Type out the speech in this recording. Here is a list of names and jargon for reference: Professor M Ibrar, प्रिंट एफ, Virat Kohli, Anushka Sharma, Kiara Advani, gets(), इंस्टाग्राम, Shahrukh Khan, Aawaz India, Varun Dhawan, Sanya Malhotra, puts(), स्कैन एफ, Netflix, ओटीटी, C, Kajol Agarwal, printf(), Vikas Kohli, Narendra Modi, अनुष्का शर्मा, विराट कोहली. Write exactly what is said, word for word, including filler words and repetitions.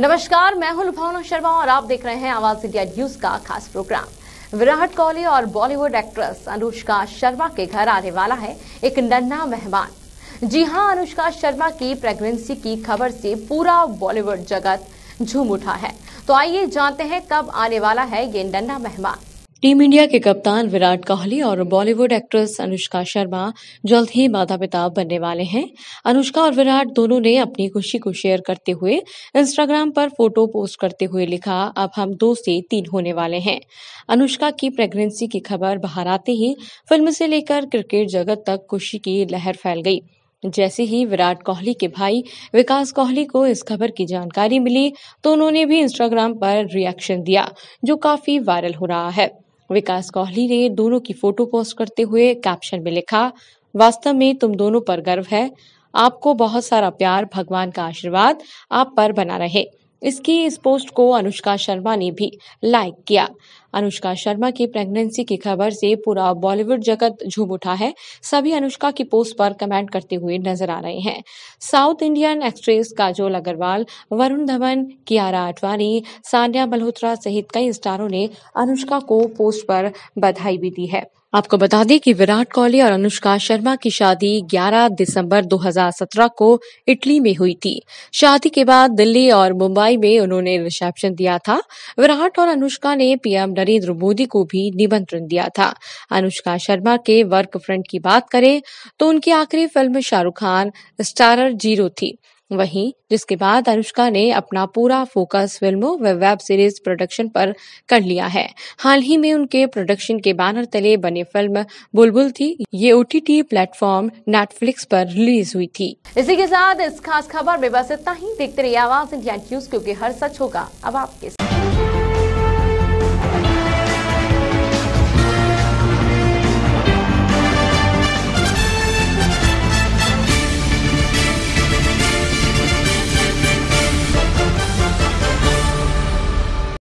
नमस्कार, मैं हूं अनुष्का शर्मा और आप देख रहे हैं आवाज इंडिया न्यूज का खास प्रोग्राम। विराट कोहली और बॉलीवुड एक्ट्रेस अनुष्का शर्मा के घर आने वाला है एक नन्हा मेहमान। जी हां, अनुष्का शर्मा की प्रेगनेंसी की खबर से पूरा बॉलीवुड जगत झूम उठा है। तो आइए जानते हैं कब आने वाला है ये नन्हा मेहमान। टीम इंडिया के कप्तान विराट कोहली और बॉलीवुड एक्ट्रेस अनुष्का शर्मा जल्द ही माता पिता बनने वाले हैं। अनुष्का और विराट दोनों ने अपनी खुशी को शेयर करते हुए इंस्टाग्राम पर फोटो पोस्ट करते हुए लिखा, अब हम दो से तीन होने वाले हैं। अनुष्का की प्रेगनेंसी की खबर बाहर आते ही फिल्म से लेकर क्रिकेट जगत तक खुशी की लहर फैल गई। जैसे ही विराट कोहली के भाई विकास कोहली को इस खबर की जानकारी मिली तो उन्होंने भी इंस्टाग्राम पर रिएक्शन दिया, जो काफी वायरल हो रहा है। विकास कोहली ने दोनों की फोटो पोस्ट करते हुए कैप्शन में लिखा, वास्तव में तुम दोनों पर गर्व है, आपको बहुत सारा प्यार, भगवान का आशीर्वाद आप पर बना रहे। इसकी इस पोस्ट को अनुष्का शर्मा ने भी लाइक किया। अनुष्का शर्मा की प्रेगनेंसी की खबर से पूरा बॉलीवुड जगत झूम उठा है। सभी अनुष्का की पोस्ट पर कमेंट करते हुए नजर आ रहे हैं। South Indian actress Kajol Agarwal, Varun Dhawan, Kiara Advani, Sanya Malhotra सहित कई स्टारों ने अनुष्का को पोस्ट पर बधाई भी दी है। आपको बता दें कि विराट कोहली और अनुष्का शर्मा की शादी ग्यारह दिसंबर दो हज़ार सत्रह को इटली में हुई थी। शादी के बाद दिल्ली और मुंबई में उन्होंने रिसेप्शन दिया था। विराट और अनुष्का ने पीएम नरेंद्र मोदी को भी निमंत्रण दिया था। अनुष्का शर्मा के वर्क फ्रेंड की बात करें तो उनकी आखिरी film Shahrukh Khan starrer zero थी, वहीं जिसके बाद अनुष्का ने अपना पूरा फोकस फिल्मों व वेब सीरीज प्रोडक्शन पर कर लिया है। हाल ही में उनके प्रोडक्शन के बैनर तले बनी फिल्म बुलबुल थी। ये ओटीटी प्लेटफॉर्म नेटफ्लिक्स पर रिलीज हुई थी। इसी के साथ इस खास खबर में बस इतना ही। देखते रहिए आवाज इंडिया न्यूज, क्योंकि हर सच होगा अब आपके साथ।